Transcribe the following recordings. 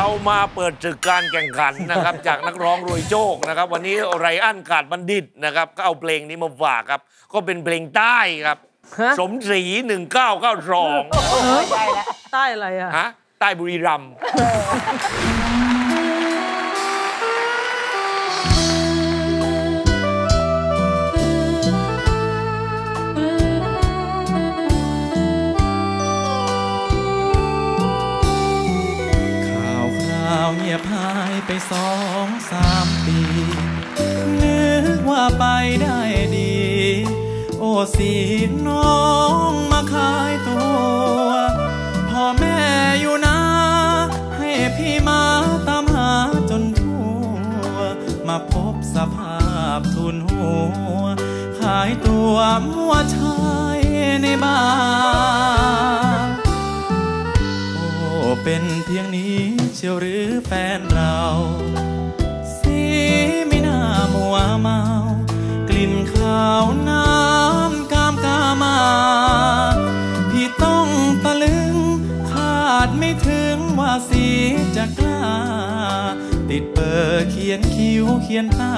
เรามาเปิดศึกการแข่งขันนะครับ จากนักร้องรวยโชคนะครับวันนี้ไรอั้นกาดบัณฑิตนะครับก็เอาเพลงนี้มาฝากครับก็เป็นเพลงใต้ครับสมศรี1992ใต้แล้วใต้อะไรอะฮะใต้บุรีรัมย์เงียบหายไป2-3 ปีนึกว่าไปได้ดีโอ้สีน้องมาขายตัวพ่อแม่อยู่นะให้พี่มาตามหาจนทั่วมาพบสภาพทุนหัวขายตัวมั่วชายในบ้านโอ้เป็นเพียงนี้เชียวหรือแฟนเราสีไม่น่ามัวเมากลิ่นขาวน้ำกามกามาพี่ต้องตะลึงคาดไม่ถึงว่าสีจะกล้าติดเบอร์เขียนคิ้วเขียนตา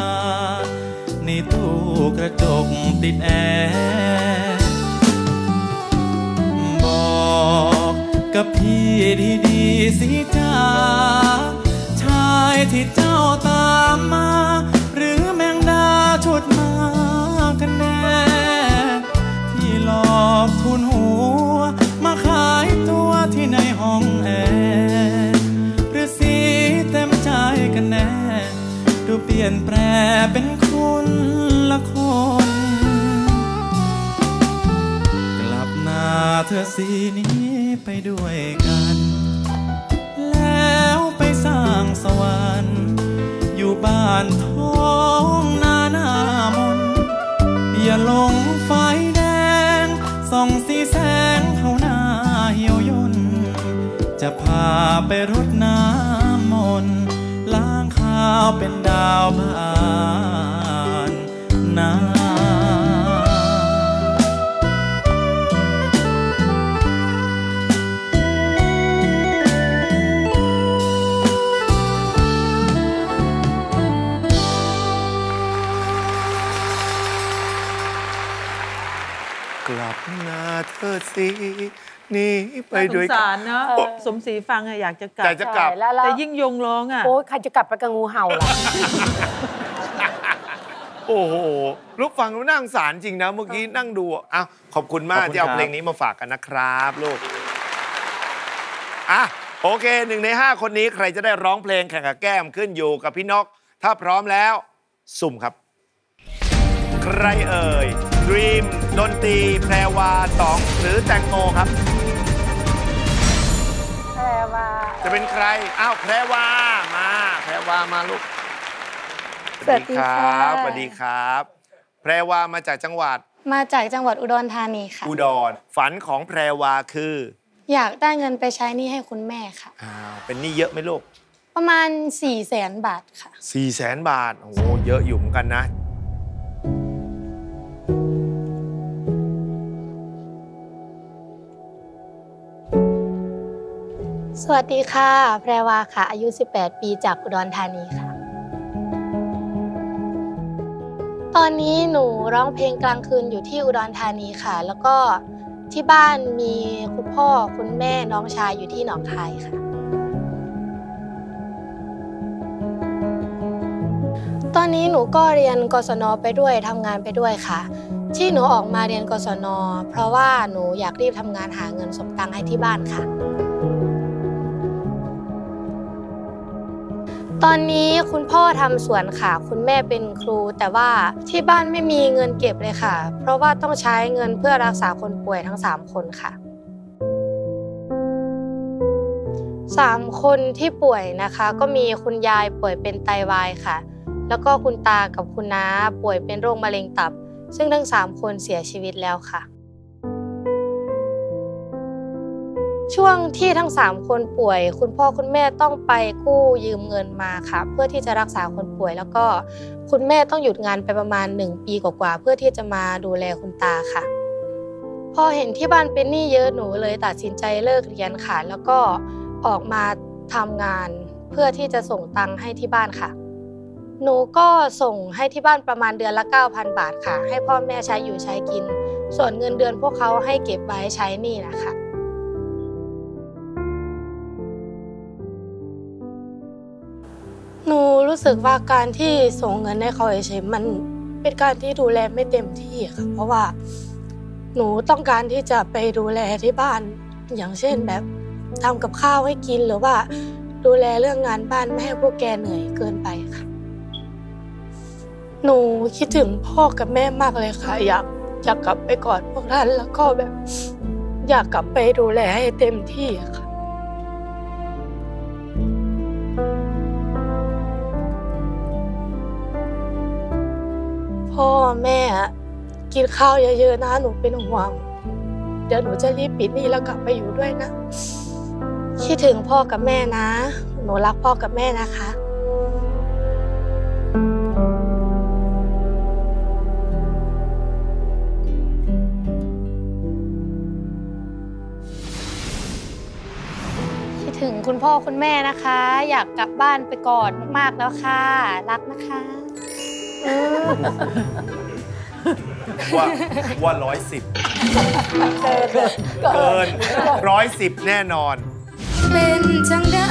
ในตู้กระจกติดแอร์บอกกับพี่ดีๆสิจ้าชายที่เจ้าตามมาหรือแมงดาชุดมากันแน่ที่หลอกทุนหัวมาขายตัวที่ในห้องแอร์หรือสีเต็มใจกันแน่ดูเปลี่ยนแปลเป็นคนละคนกลับหน้าเธอสีนี้ไปด้วยกันแล้วไปสร้างสวรรค์อยู่บ้านท้องนาหน้ามนอย่าลงไฟแดงส่องสีแสงเข้าหน้าเหี่ยวยนจะพาไปรดน้ำมนล้างข้าวเป็นดาวบานนาเธอสีนี่ไปด้วยสงสารนะสมศรีฟังอยากจะกลับแต่ยิ่งยงร้องอ่ะโอ้ใครจะกลับไปกับงูเห่าล่ะโอ้โหลูกฟังแล้วน่าสงสารจริงนะเมื่อกี้นั่งดูอ้าวขอบคุณมากที่เอาเพลงนี้มาฝากกันนะครับลูกอ่ะโอเค1 ใน 5คนนี้ใครจะได้ร้องเพลงแข่งกับแก้มขึ้นอยู่กับพี่นกถ้าพร้อมแล้วสุ่มครับใครเอ่ยดรีมดนตรีแพรวา2หรือแตงโมครับแพรวาจะเป็นใครอ้าวแพรวามาแพรวามาลูกสวัสดีครับสวัสดีครับแพรวามาจากจังหวัดอุดรธานีค่ะอุดรฝันของแพรวาคืออยากได้เงินไปใช้หนี้ให้คุณแม่ค่ะเป็นหนี้เยอะไหมลูกประมาณ400,000 บาทค่ะ400,000 บาทโอ้เยอะอยู่เหมือนกันนะสวัสดีค่ะแพรวาค่ะอายุ18 ปีจากอุดรธานีค่ะตอนนี้หนูร้องเพลงกลางคืนอยู่ที่อุดรธานีค่ะแล้วก็ที่บ้านมีคุณพ่อคุณแม่น้องชายอยู่ที่หนองคายค่ะตอนนี้หนูก็เรียนกศน.ไปด้วยทำงานไปด้วยค่ะที่หนูออกมาเรียนกศน.เพราะว่าหนูอยากรีบทำงานหาเงินส่งตังค์ให้ที่บ้านค่ะตอนนี้คุณพ่อทำสวนค่ะคุณแม่เป็นครูแต่ว่าที่บ้านไม่มีเงินเก็บเลยค่ะเพราะว่าต้องใช้เงินเพื่อรักษาคนป่วยทั้ง3 คนค่ะ3 คนที่ป่วยนะคะก็มีคุณยายป่วยเป็นไตวายค่ะแล้วก็คุณตากับคุณน้าป่วยเป็นโรคมะเร็งตับซึ่งทั้ง3 คนเสียชีวิตแล้วค่ะช่วงที่ทั้ง3 คนป่วยคุณพ่อคุณแม่ต้องไปกู้ยืมเงินมาค่ะเพื่อที่จะรักษาคนป่วยแล้วก็คุณแม่ต้องหยุดงานไปประมาณ1 ปีกว่าๆเพื่อที่จะมาดูแลคุณตาค่ะพอเห็นที่บ้านเป็นหนี้เยอะหนูเลยตัดสินใจเลิกเรียนค่ะแล้วก็ออกมา ทำงานเพื่อที่จะส่งตังค์ให้ที่บ้านค่ะหนูก็ส่งให้ที่บ้านประมาณเดือนละ 9,000 บาทค่ะให้พ่อแม่ใช้อยู่ใช้กินส่วนเงินเดือนพวกเขาให้เก็บไว้ใช้หนี้นะคะหนูรู้สึกว่าการที่ส่งเงินให้เขาเฉยๆมันเป็นการที่ดูแลไม่เต็มที่ค่ะเพราะว่าหนูต้องการที่จะไปดูแลที่บ้านอย่างเช่นแบบทำกับข้าวให้กินหรือว่าดูแลเรื่องงานบ้านไม่ให้พวกแกเหนื่อยเกินไปค่ะหนูคิดถึงพ่อกับแม่มากเลยค่ะอยากกลับไปกอดพวกท่านแล้วก็แบบอยากกลับไปดูแลให้เต็มที่ค่ะพ่อแม่กินข้าวเยอะๆนะหนูเป็นห่วงเดี๋ยวหนูจะรีบปิดหนี้แล้วกลับไปอยู่ด้วยนะคิดถึงพ่อกับแม่นะหนูรักพ่อกับแม่นะคะคิดถึงคุณพ่อคุณแม่นะคะอยากกลับบ้านไปกอดมากๆแล้วค่ะรักนะคะว่า110เกิน110แน่นอนเป็นจังได้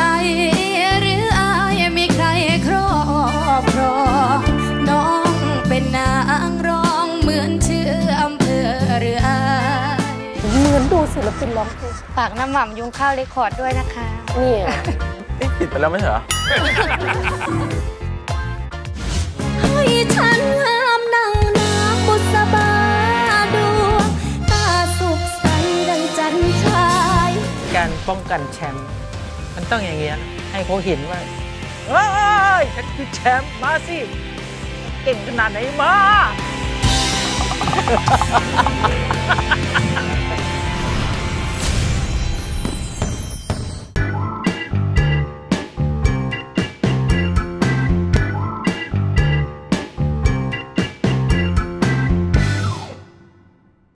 หรืออายมีใครครอบครองน้องเป็นนางรองเหมือนชื่ออำเภอหรืออายเหมือนดูศิลปินร้องเพลงฝากน้ำหม่ำยุงข้าวเรคคอร์ดด้วยนะคะเนี่ยติดไปแล้วไหมเหรอให้ฉันห้ามนางน้ำบุษบาดูตาสุขใสดังจันทราการป้องกันแชมป์มันต้องอย่างเงี้ยให้เขาเห็นว่าเฮ้ยฉันคือแชมป์มาสิเก่งขนาดไหนมา